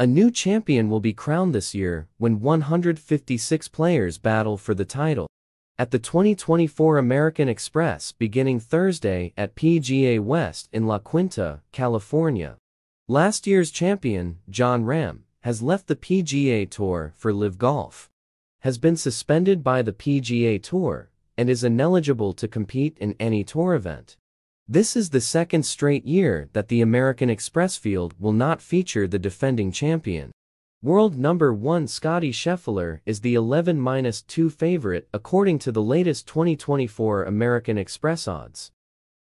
A new champion will be crowned this year when 156 players battle for the title at the 2024 American Express beginning Thursday at PGA West in La Quinta, California. Last year's champion, John Rahm, has left the PGA Tour for LIV Golf, has been suspended by the PGA Tour, and is ineligible to compete in any tour event. This is the second straight year that the American Express field will not feature the defending champion. World number 1 Scotty Scheffler is the 11-2 favorite according to the latest 2024 American Express odds.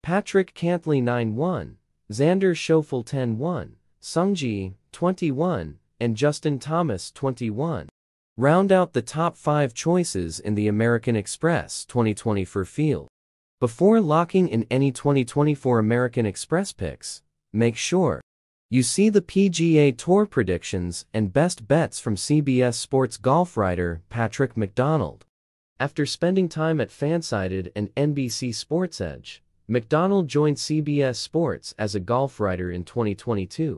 Patrick Cantlay 9-1, Xander Schauffele 10-1, Sungji 21, and Justin Thomas 21. Round out the top 5 choices in the American Express 2024 field. Before locking in any 2024 American Express picks, make sure you see the PGA Tour predictions and best bets from CBS Sports golf writer Patrick McDonald. After spending time at FanSided and NBC Sports Edge, McDonald joined CBS Sports as a golf writer in 2022.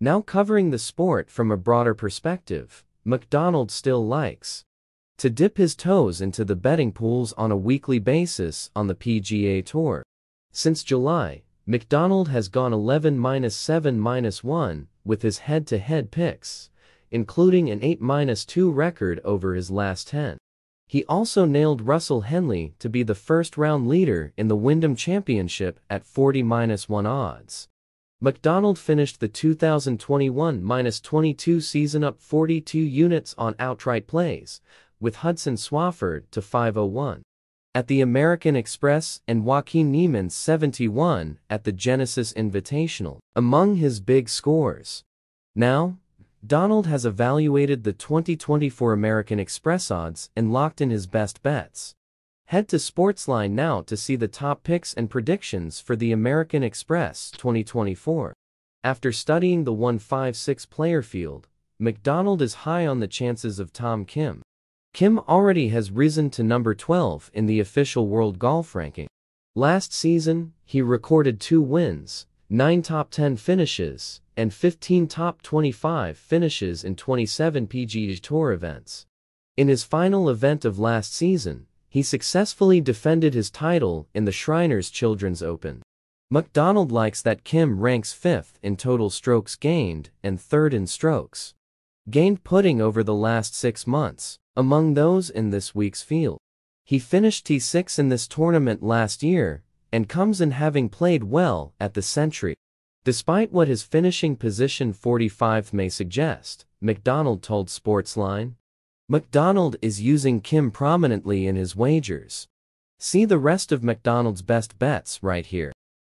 Now covering the sport from a broader perspective, McDonald still likes to dip his toes into the betting pools on a weekly basis on the PGA Tour. Since July, McDonald has gone 11-7-1 with his head-to-head picks, including an 8-2 record over his last 10. He also nailed Russell Henley to be the first-round leader in the Wyndham Championship at 40-1 odds. McDonald finished the 2021-22 season up 42 units on outright plays, with Hudson Swafford to 501. At the American Express and Joaquin Neiman's 71 at the Genesis Invitational, among his big scores. Now, Donald has evaluated the 2024 American Express odds and locked in his best bets. Head to Sportsline now to see the top picks and predictions for the American Express 2024. After studying the 156 player field, McDonald is high on the chances of Tom Kim. Kim already has risen to number 12 in the official world golf ranking. Last season, he recorded 2 wins, 9 top 10 finishes, and 15 top 25 finishes in 27 PGA Tour events. In his final event of last season, he successfully defended his title in the Shriners Children's Open. McDonald likes that Kim ranks 5th in total strokes gained and 3rd in strokes gained putting over the last 6 months. Among those in this week's field, he finished T6 in this tournament last year and comes in having played well at the Sentry. Despite what his finishing position 45th may suggest, McDonald told Sportsline, McDonald is using Kim prominently in his wagers. See the rest of McDonald's best bets right here.